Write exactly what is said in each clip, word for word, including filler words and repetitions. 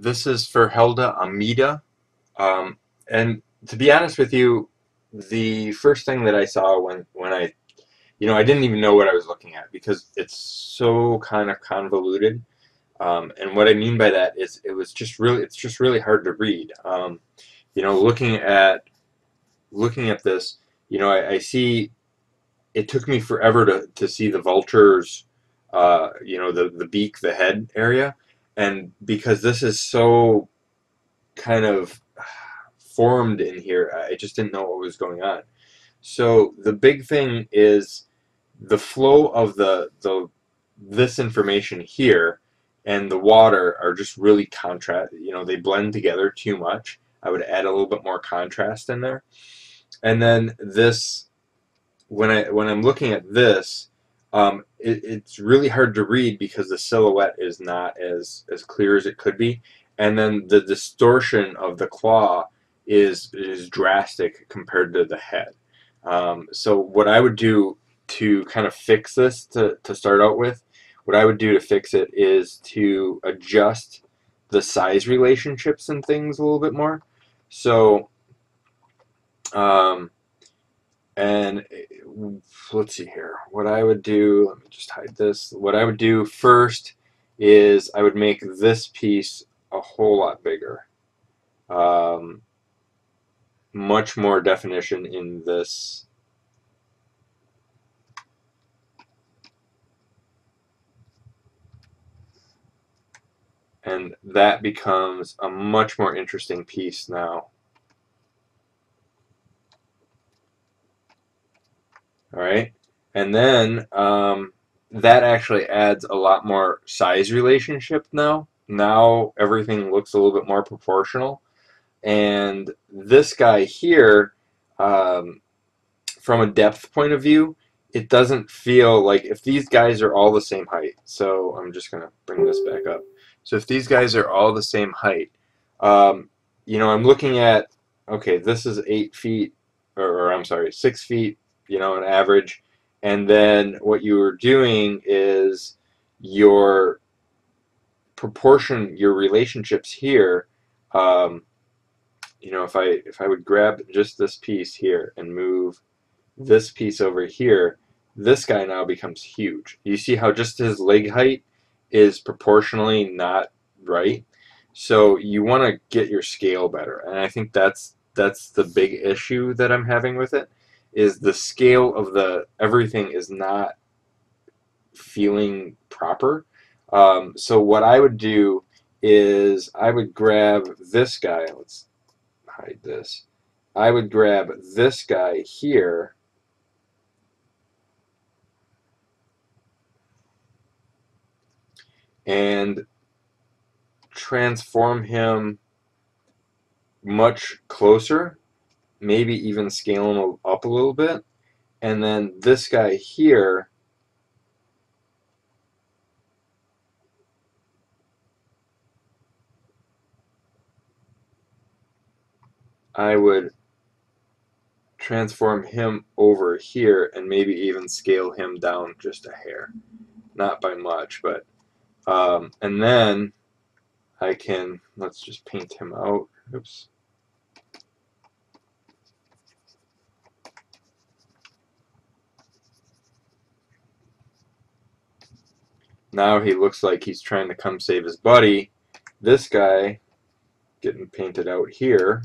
This is for Helda Amida. Um, and to be honest with you, the first thing that I saw when, when I, you know, I didn't even know what I was looking at because it's so kind of convoluted. Um, and what I mean by that is it was just really, it's just really hard to read. Um, you know, looking at, looking at this, you know, I, I see, it took me forever to, to see the vulture's, uh, you know, the, the beak, the head area. And because this is so kind of formed in here, I just didn't know what was going on. So the big thing is the flow of the, the this information here and the water are just really contrast. You know, they blend together too much. I would add a little bit more contrast in there. And then this, when I when I'm looking at this, um, it, it's really hard to read because the silhouette is not as as clear as it could be, and then the distortion of the claw is is drastic compared to the head. Um, so what I would do to kind of fix this to to start out with, what I would do to fix it is to adjust the size relationships and things a little bit more. So, um, and let's see here. What I would do, let me just hide this. What I would do first is I would make this piece a whole lot bigger. Um, much more definition in this. And that becomes a much more interesting piece now. All right, and then um, that actually adds a lot more size relationship now. Now everything looks a little bit more proportional. And this guy here, um, from a depth point of view, it doesn't feel like if these guys are all the same height. So I'm just going to bring this back up. So if these guys are all the same height, um, you know, I'm looking at, okay, this is eight feet, or, or I'm sorry, six feet. You know, an average, and then what you are doing is your proportion, your relationships here. Um, you know, if I if I would grab just this piece here and move this piece over here, this guy now becomes huge. You see how just his leg height is proportionally not right. So you want to get your scale better, and I think that's that's the big issue that I'm having with it. Is the scale of the everything is not feeling proper. Um, so what I would do is I would grab this guy. Let's hide this. I would grab this guy here. And transform him much closer. Maybe even scale them up a little bit, and then this guy here, I would transform him over here and maybe even scale him down just a hair, not by much, but um, and then I can, let's just paint him out. Oops. Now he looks like he's trying to come save his buddy. This guy getting painted out here.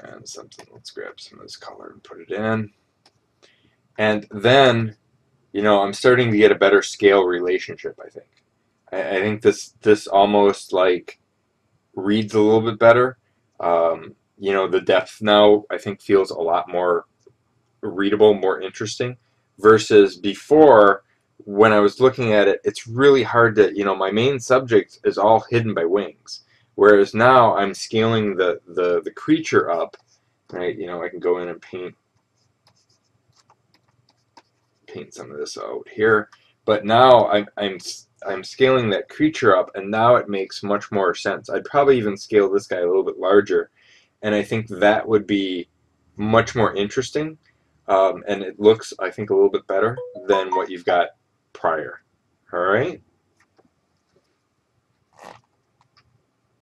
And something, let's grab some of this color and put it in. And then, you know, I'm starting to get a better scale relationship, I think. I, I think this, this almost like reads a little bit better. Um, You know, the depth now, I think, feels a lot more readable, more interesting, versus before, when I was looking at it, it's really hard to, you know, my main subject is all hidden by wings, whereas now I'm scaling the, the, the creature up, right? You know, I can go in and paint, paint some of this out here, but now I'm, I'm, I'm scaling that creature up, and now it makes much more sense. I'd probably even scale this guy a little bit larger. And I think that would be much more interesting. um, and it looks, I think, a little bit better than what you've got prior. All right.